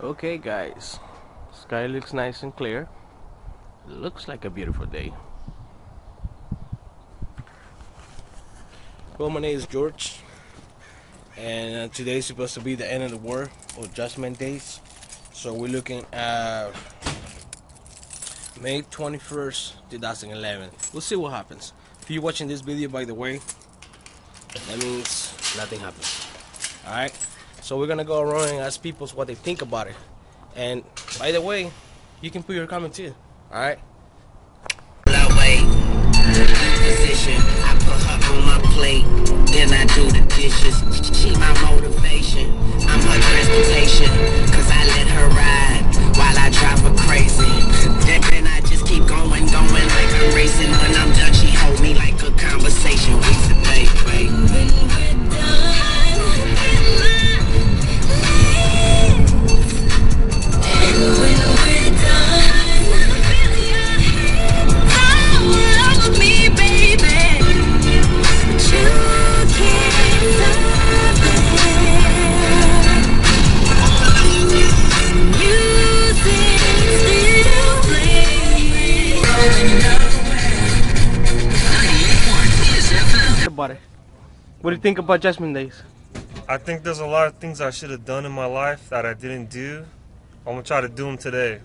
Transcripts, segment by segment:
Okay guys, sky looks nice and clear. Looks like a beautiful day. Well, my name is George, and today is supposed to be the end of the war, or Judgment Days. So we're looking at May 21st, 2011. We'll see what happens. If you're watching this video, by the way, that means nothing happens. Alright, so we're gonna go around and ask people what they think about it. And by the way, you can put your comment too. Alright? No way. Position. I put her on my plate. Then I do the dishes. She my motivation. I'm her transportation. Cause I let her ride while I drive her crazy. Then I just keep going like I'm racing. When I'm done, she hold me like a conversation. We debate, babe. When we're done, and when we're done. What do you think about Judgment Days? I think there's a lot of things I should have done in my life that I didn't do. I'm gonna try to do them today.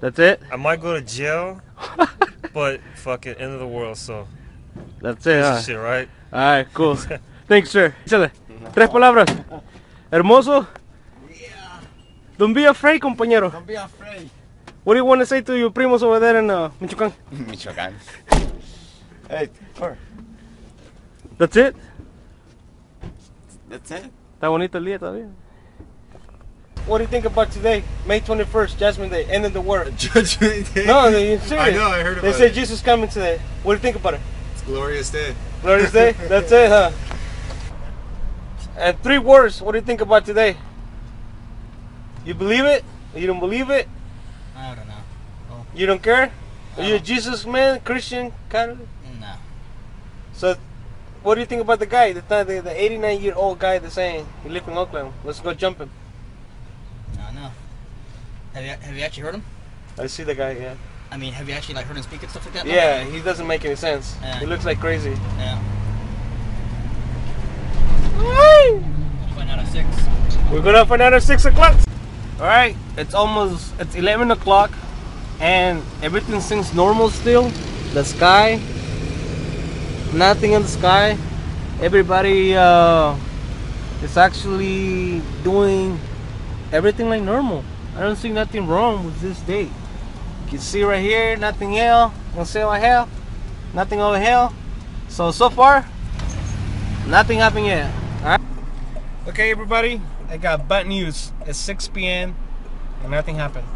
That's it? I might go to jail, but fuck it, end of the world, so. That's it, huh? Shit, right? Alright, cool. Thanks, sir. Tres palabras. Hermoso. Yeah. Don't be afraid, compañero. Don't be afraid. What do you want to say to your primos over there in Michoacán? Michoacán. Hey, sir. That's it? That's it. Está bonito el día todavía. What do you think about today? May 21st, Judgment Day, end of the world. Judgment Day? No, you're serious. I know, I heard about it. They said Jesus coming today. What do you think about it? It's a glorious day. Glorious day? That's it, huh? And three words, what do you think about today? You believe it? You don't believe it? I don't know. Oh. You don't care? No. Are you a Jesus man, Christian, Catholic? No. So, what do you think about the guy, the 89-year-old guy that's saying he lived in Oakland? Let's go jump him. I know. Have you actually heard him? I see the guy, yeah. I mean, have you actually like heard him speak and stuff like that? Yeah, like, he doesn't make any sense. He looks like crazy. Yeah. We'll find out at 6. We're gonna find out at 6 o'clock. All right, it's 11 o'clock, and everything seems normal still. The sky. Nothing in the sky. Everybody is actually doing everything like normal. I don't see nothing wrong with this day. You can see right here, nothing hell. You can see what hell, nothing over hell. So far, nothing happened yet. All right. Okay, everybody. I got bad news. It's 6 p.m. and nothing happened.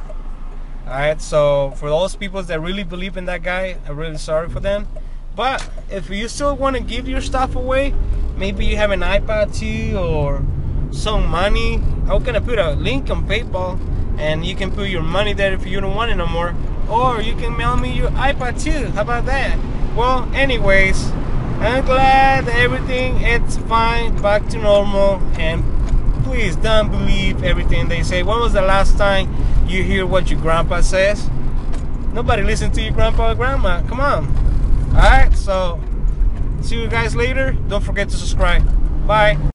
All right. So for those people that really believe in that guy, I'm really sorry for them. But if you still want to give your stuff away, maybe you have an iPad too or some money, I'm gonna put a link on PayPal and you can put your money there if you don't want it no more, or you can mail me your iPad too. How about that? Well, anyways, I'm glad that everything it's fine, back to normal, and please don't believe everything they say. When was the last time you hear what your grandpa says? Nobody listens to your grandpa or grandma. Come on. Alright, so see you guys later. Don't forget to subscribe. Bye.